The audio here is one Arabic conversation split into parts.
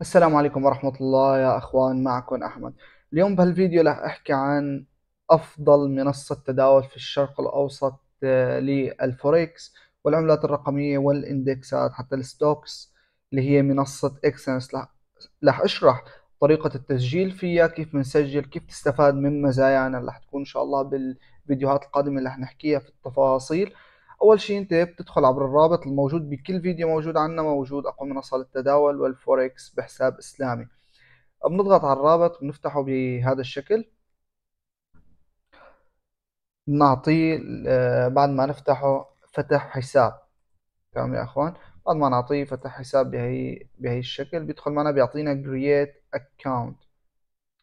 السلام عليكم ورحمة الله يا أخوان، معكم أحمد. اليوم بهالفيديو رح أحكي عن أفضل منصة تداول في الشرق الأوسط للفوركس والعملات الرقمية والإندكسات حتى الستوكس اللي هي منصة إكسنس. رح أشرح طريقة التسجيل فيها، كيف بنسجل، كيف تستفاد من مزايانا اللي رح تكون إن شاء الله بالفيديوهات القادمة اللي رح نحكيها في التفاصيل. أول شيء أنت بتدخل عبر الرابط الموجود بكل فيديو موجود عنا، موجود أقوى منصة للتداول والفوركس بحساب إسلامي. بنضغط على الرابط بنفتحه بهذا الشكل، بنعطيه بعد ما نفتحه فتح حساب. تمام يا أخوان، بعد ما نعطيه فتح حساب بهي الشكل بيدخل معنا بيعطينا create account.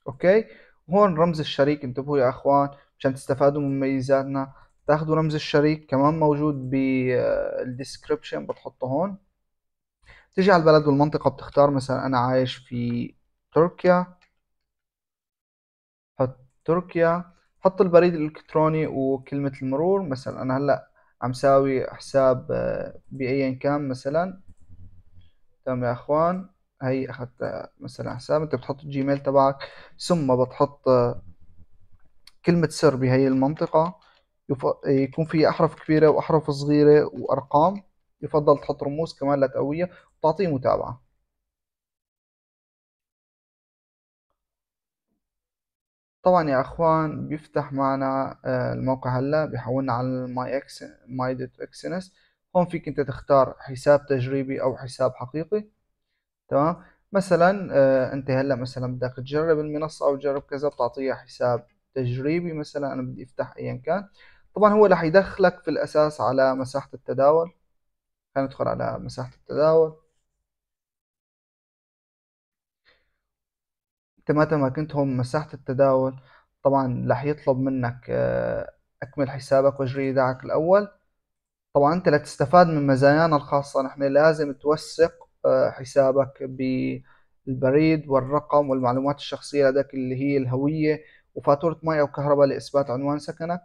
أوكي، وهون رمز الشريك، انتبهوا يا أخوان مشان تستفادوا من مميزاتنا. تاخدوا رمز الشريك كمان موجود بالديسكريبشن، بتحطه هون. تيجي على البلد والمنطقة، بتختار مثلا أنا عايش في تركيا، حط تركيا، حط البريد الإلكتروني وكلمة المرور. مثلا أنا هلأ عم ساوي حساب بأي كان مثلا. تمام يا أخوان، هي أخدت مثلا حساب. أنت بتحط الجيميل تبعك، ثم بتحط كلمة سر بهي المنطقة، يكون في أحرف كبيرة وأحرف صغيرة وأرقام، يفضل تحط رموز كمان لتقوية، وتعطيه متابعة. طبعا يا أخوان بيفتح معنا الموقع، هلا بيحولنا على ماي إكسنس. هون فيك أنت تختار حساب تجريبي أو حساب حقيقي. تمام، مثلا أنت هلا مثلا بدك تجرب المنصة أو تجرب كذا، بتعطيه حساب تجريبي. مثلا أنا بدي أفتح أيا كان. طبعا هو رح يدخلك في الأساس على مساحة التداول. خلينا ندخل على مساحة التداول. أنت متى ما كنت هون مساحة التداول، طبعا رح يطلب منك أكمل حسابك واجري إيداعك الأول. طبعا أنت لتستفاد من مزايانا الخاصة نحن لازم توثق حسابك بالبريد والرقم والمعلومات الشخصية لديك اللي هي الهوية وفاتورة مي أو كهرباء لإثبات عنوان سكنك.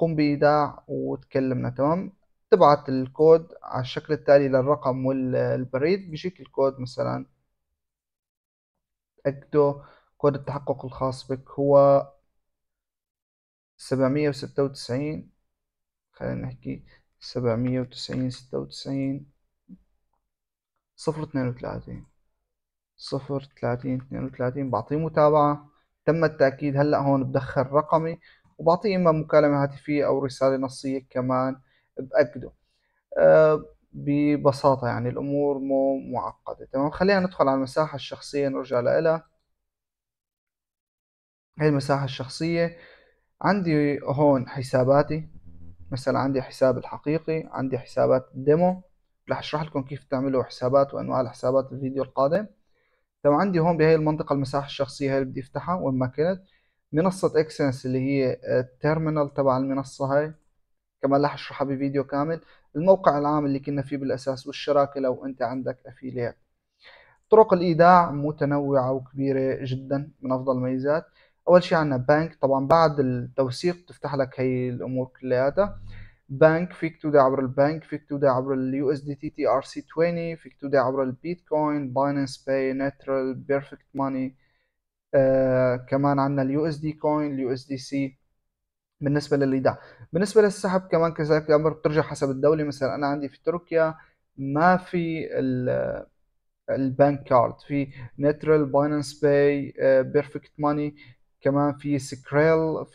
قم بإيداع وتكلمنا. تمام، تبعت الكود على الشكل التالي للرقم والبريد، بيجيك الكود مثلا تأكده. كود التحقق الخاص بك هو 796، خلينا نحكي 796 96 032 030 32. بعطيه متابعة، تم التأكيد. هلأ هون بدخل رقمي وبعطيه إما مكالمة هاتفية أو رسالة نصية كمان بأكده. ببساطة يعني الأمور مو معقدة. تمام، خلينا ندخل على المساحة الشخصية، نرجع لها. هي المساحة الشخصية، عندي هون حساباتي. مثلا عندي حساب الحقيقي، عندي حسابات ديمو، رح أشرح لكم كيف تعملوا حسابات وأنواع الحسابات في الفيديو القادم. تمام، عندي هون بهي المنطقة المساحة الشخصية هي اللي بدي أفتحها وين ما كنت. منصة إكسنس اللي هي التيرمينال تبع المنصة هاي، كمان رح أشرحها بفيديو كامل. الموقع العام اللي كنا فيه بالأساس، والشراكة لو أنت عندك أفيليات. طرق الإيداع متنوعة وكبيرة جدا. من أفضل الميزات أول شي عنا بنك. طبعا بعد التوثيق تفتح لك هي الأمور كلياتها. بنك فيك تودع عبر البنك، فيك تودع عبر اليو اس دي تي تي ار سي 20، فيك تودع عبر البيتكوين، باينانس باي، ناترال، بيرفكت ماني. كمان عندنا اليو اس دي كوين، اليو اس دي سي. بالنسبه للايداع، بالنسبه للسحب كمان كذلك الامر بترجع حسب الدوله. مثلا انا عندي في تركيا ما في البنك كارد، في ناترال، باينانس باي، بيرفكت ماني، كمان في سكريل.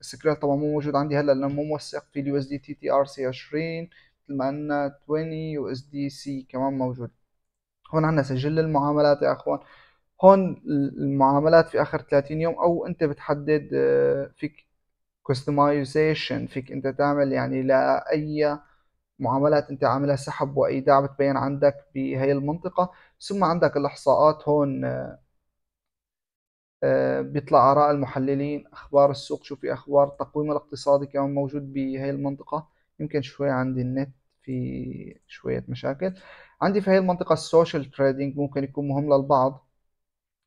سكريل طبعا مو موجود عندي هلا لانه مو موثق. في اليو اس دي تي تي ار سي 20 مثل ما قلنا، 20 يو اس دي سي كمان موجود. هون عندنا سجل المعاملات يا اخوان. هون المعاملات في اخر 30 يوم، او انت بتحدد فيك كستمايزيشن، فيك انت تعمل يعني لاي معاملات انت عاملها سحب وايداع بتبين عندك بهي المنطقه. ثم عندك الاحصاءات هون، بيطلع آراء المحللين، أخبار السوق، شو في أخبار، التقويم الاقتصادي كمان موجود بهي المنطقة. يمكن شوي عندي النت في شوية مشاكل. عندي في هي المنطقة السوشيال تريدينج، ممكن يكون مهم للبعض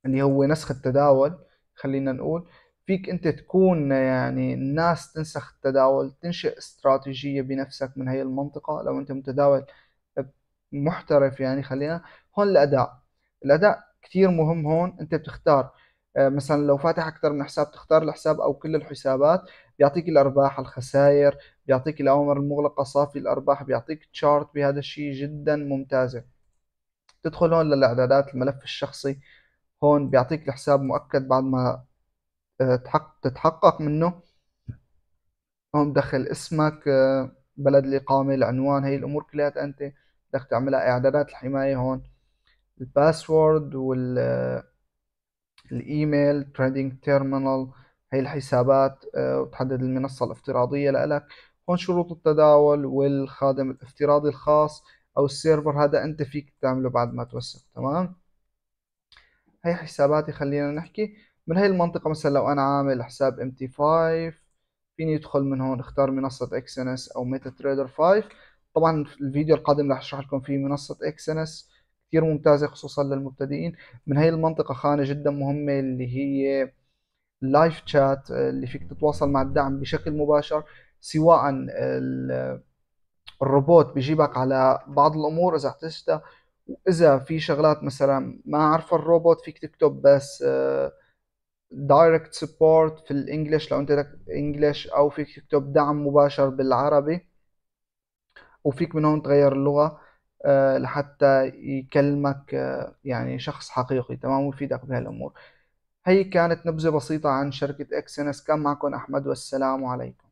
اللي هو نسخ التداول. خلينا نقول فيك أنت تكون يعني الناس تنسخ التداول، تنشئ استراتيجية بنفسك من هي المنطقة لو أنت متداول محترف يعني. خلينا هون الأداء، الاداء كثير مهم. هون انت بتختار مثلا لو فاتح اكثر من حساب تختار الحساب او كل الحسابات، بيعطيك الارباح، الخسائر، بيعطيك الاوامر المغلقه، صافي الارباح، بيعطيك تشارت، بهذا الشيء جدا ممتازه. تدخل هون للاعدادات، الملف الشخصي، هون بيعطيك الحساب مؤكد بعد ما تتحقق منه. هون دخل اسمك، بلد الاقامه، العنوان، هي الامور كلها انت بدك تعملها. اعدادات الحمايه، هون الباسورد والايميل، تريدينج تيرمينال، هي الحسابات، وتحدد المنصه الافتراضيه لك. هون شروط التداول والخادم الافتراضي الخاص او السيرفر، هذا انت فيك تعمله بعد ما توثق. تمام، هي حساباتي. خلينا نحكي من هي المنطقه، مثلا لو انا عامل حساب MT5 فيني ادخل من هون اختار منصه Exness او ميتا تريدر 5. طبعا في الفيديو القادم رح اشرح لكم في منصه Exness كتير ممتازة خصوصا للمبتدئين. من هاي المنطقة خانة جدا مهمة اللي هي اللايف تشات، اللي فيك تتواصل مع الدعم بشكل مباشر، سواء الروبوت بيجيبك على بعض الأمور إذا احتجتها، وإذا في شغلات مثلا ما عرف الروبوت فيك تكتب بس دايركت سبورت في الإنجليش لو أنت لك إنجليش، أو فيك تكتب دعم مباشر بالعربي، وفيك من هون تغير اللغة لحتى يكلمك يعني شخص حقيقي. تمام، ويفيدك بهالامور. هي كانت نبذة بسيطة عن شركة Exness. كان معكم أحمد والسلام عليكم.